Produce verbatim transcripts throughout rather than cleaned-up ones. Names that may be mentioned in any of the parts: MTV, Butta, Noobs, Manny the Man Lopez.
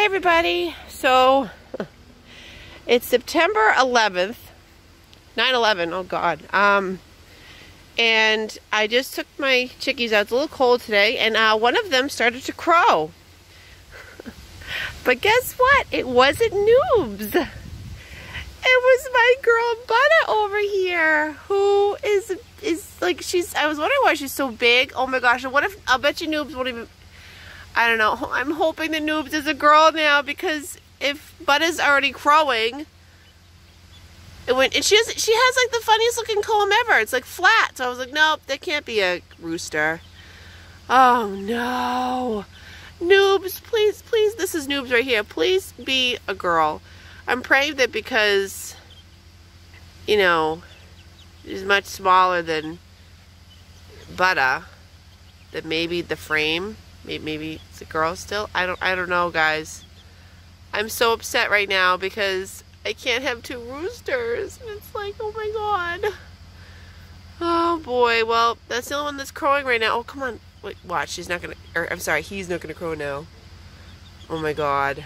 Hey everybody, so it's September eleventh, nine eleven, oh god, um, and I just took my chickies out. It's a little cold today, and uh, one of them started to crow, but guess what, it wasn't Noobs, it was my girl Butta over here, who is, is like, she's, I was wondering why she's so big. Oh my gosh, and what if, I'll bet you Noobs won't even, I don't know. I'm hoping the Noobs is a girl now, because if Butta's already crowing, it went. And she has she has like the funniest looking comb ever. It's like flat. So I was like, nope, that can't be a rooster. Oh no, Noobs, please, please. This is Noobs right here. Please be a girl. I'm praying that, because you know she's much smaller than Butta, that maybe the frame. Maybe it's a girl still. I don't. I don't know, guys. I'm so upset right now because I can't have two roosters. It's like, oh my god. Oh boy. Well, that's the only one that's crowing right now. Oh come on. Wait, watch. She's not gonna. Or, I'm sorry. He's not gonna crow now. Oh my god.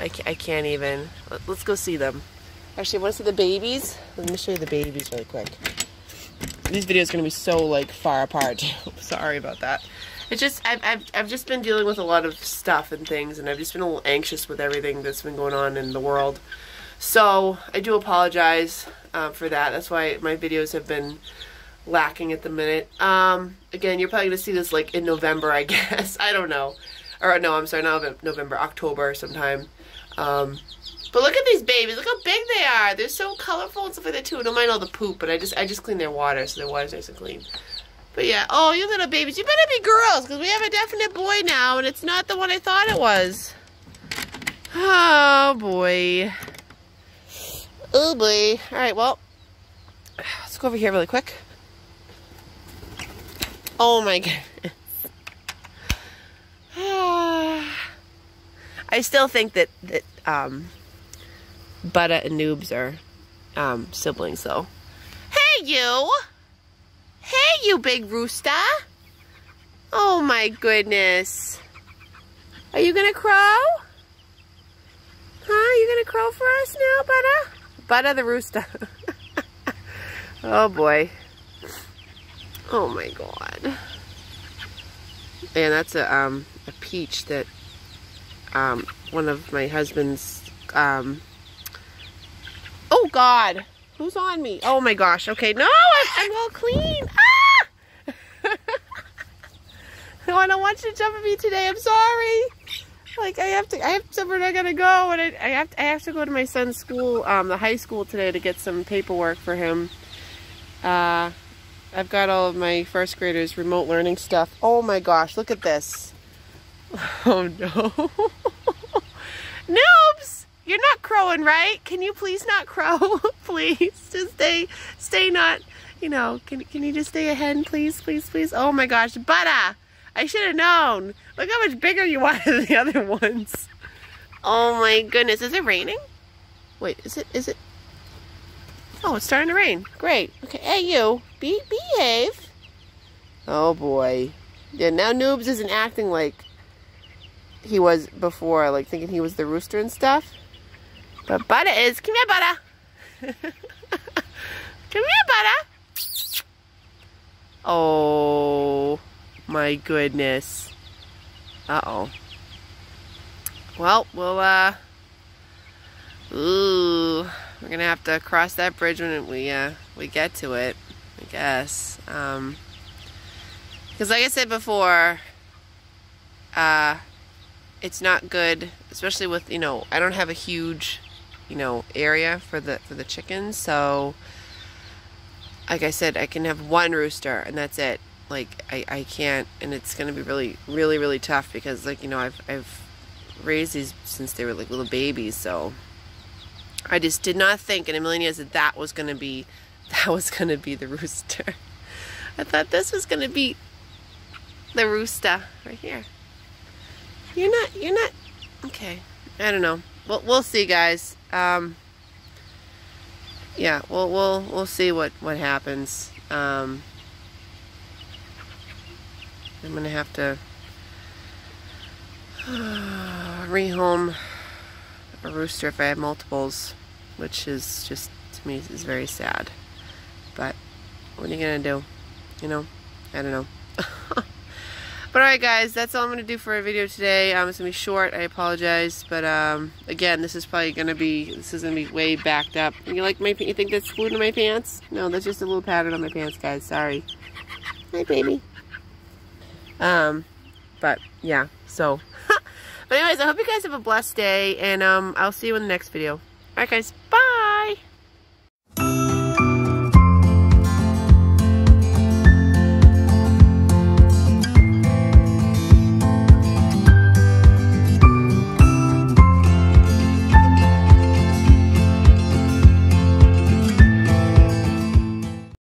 I can't, I can't even. Let, let's go see them. Actually, I want to see the babies. Let me show you the babies really quick. These videos are gonna be so like far apart. Sorry about that. It's just I've, I've I've just been dealing with a lot of stuff and things, and I've just been a little anxious with everything that's been going on in the world. So I do apologize uh, for that. That's why my videos have been lacking at the minute. Um, again, you're probably gonna see this like in November, I guess. I don't know, or no, I'm sorry, not November, October sometime. Um, But look at these babies. Look how big they are. They're so colorful and stuff like that too. I don't mind all the poop, but I just I just clean their water, so their water's nice and clean. But yeah, oh, you little babies, you better be girls, because we have a definite boy now, and it's not the one I thought it was. Oh boy. Oh boy. All right, well, let's go over here really quick. Oh my goodness. I still think that that um. Butta and Noobs are um, siblings, though. Hey, you! Hey, you big rooster! Oh my goodness! Are you gonna crow? Huh? Are you gonna crow for us now, Butta? Butta the rooster. Oh boy! Oh my god! And that's a um a peach that um one of my husband's um. Oh god, who's on me? Oh my gosh, okay, no, I'm, I'm all clean. Ah! No, I don't want you to jump at me today, I'm sorry. Like, I have to, I have somewhere I gotta go, and I, I, have to, I have to go to my son's school, um, the high school today to get some paperwork for him. Uh, I've got all of my first graders' remote learning stuff. Oh my gosh, look at this. Oh no. Noobs! You're not crowing, right? Can you please not crow? Please, just stay, stay not, you know, can, can you just stay ahead, please, please, please? Oh my gosh, Butta! I should have known. Look how much bigger you are than the other ones. Oh my goodness, is it raining? Wait, is it, is it? Oh, it's starting to rain, great. Okay, hey you, be, behave. Oh boy. Yeah, now Noobs isn't acting like he was before, like thinking he was the rooster and stuff. But Butta is, come here, Butta. Come here, Butta. Oh my goodness. Uh-oh. Well, we'll, uh, ooh, we're gonna have to cross that bridge when we, uh, we get to it, I guess. Um, because like I said before, uh, it's not good, especially with, you know, I don't have a huge, you know, area for the for the chickens. So like I said, I can have one rooster and that's it. Like I, I can't, and it's gonna be really really really tough, because like, you know, I've I've raised these since they were like little babies, so I just did not think in a million years that that was gonna be that was gonna be the rooster. I thought this was gonna be the rooster right here. You're not you're not okay. I don't know. Well, we'll see, guys. Um, yeah, we'll we'll we'll see what what happens. Um, I'm gonna have to. rehome a rooster if I have multiples, which is just, to me, is very sad. But what are you gonna do? You know, I don't know. But alright guys, that's all I'm gonna do for our video today. Um, it's gonna be short, I apologize, but um, again, this is probably gonna be, this is gonna be way backed up. You like my, you think that's glue to my pants? No, that's just a little pattern on my pants, guys, sorry. Hi, baby. Um, but yeah, so. But anyways, I hope you guys have a blessed day, and um, I'll see you in the next video. Alright guys, bye!